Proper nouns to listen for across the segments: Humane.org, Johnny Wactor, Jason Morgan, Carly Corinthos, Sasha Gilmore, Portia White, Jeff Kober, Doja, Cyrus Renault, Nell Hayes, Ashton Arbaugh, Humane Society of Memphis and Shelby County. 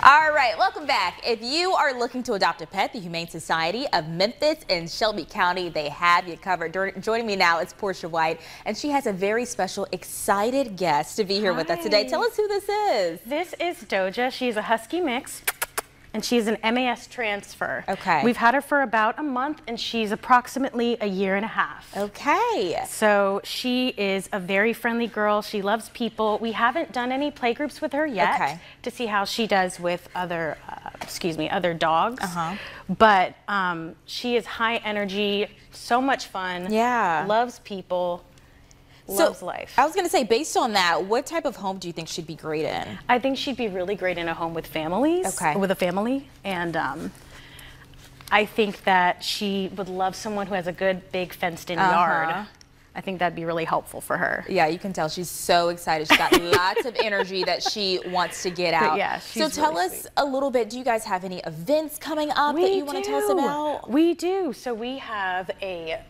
All right, welcome back. If you are looking to adopt a pet, the Humane Society of Memphis and Shelby County, they have you covered. Joining me now is Portia White, and she has a very special, excited guest to be here with us today. Tell us who this is. This is Doja. She's a husky mix, and she's an MAS transfer. Okay. We've had her for about a month, and she's approximately a year and a half. Okay. So she is a very friendly girl. She loves people. We haven't done any playgroups with her yet to see how she does with other, other dogs. But she is high energy, so much fun. Yeah. Loves people. Loves life. I was going to say, based on that, what type of home do you think she'd be great in? I think she'd be really great in a home with families, with a family, and I think that she would love someone who has a good, big, fenced-in yard. I think that'd be really helpful for her. Yeah, you can tell she's so excited. She's got lots of energy that she wants to get out. Yeah, so tell really us a little bit, do you guys have any events coming up that you want to tell us about? We do. So we have a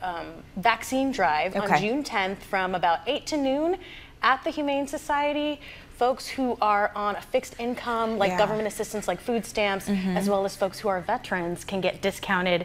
vaccine drive on June 10th from about 8 to noon at the Humane Society. Folks who are on a fixed income, like government assistance, like food stamps, as well as folks who are veterans can get discounted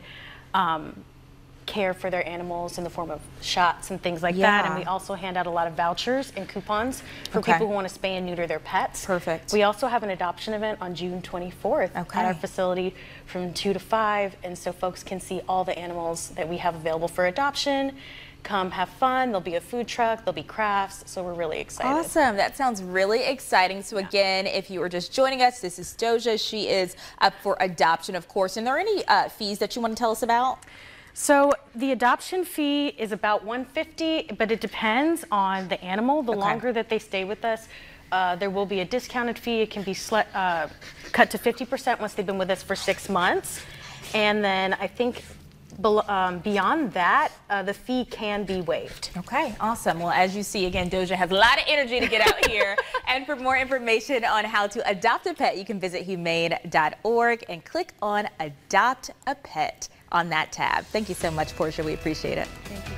care for their animals in the form of shots and things like that, and we also hand out a lot of vouchers and coupons for people who want to spay and neuter their pets. Perfect. We also have an adoption event on June 24th at our facility from 2 to 5, and so folks can see all the animals that we have available for adoption. Come have fun. There'll be a food truck, there'll be crafts, so we're really excited. Awesome. That sounds really exciting. So again, if you are just joining us, this is Doja. She is up for adoption, of course. And are there any fees that you want to tell us about? So the adoption fee is about $150, but it depends on the animal. The longer that they stay with us, there will be a discounted fee. It can be cut to 50% once they've been with us for 6 months. And then I think beyond that, the fee can be waived. Okay, awesome. Well, as you see, again, Doja has a lot of energy to get out here. And for more information on how to adopt a pet, you can visit Humane.org and click on Adopt a Pet on that tab. Thank you so much, Portia. We appreciate it. Thank you.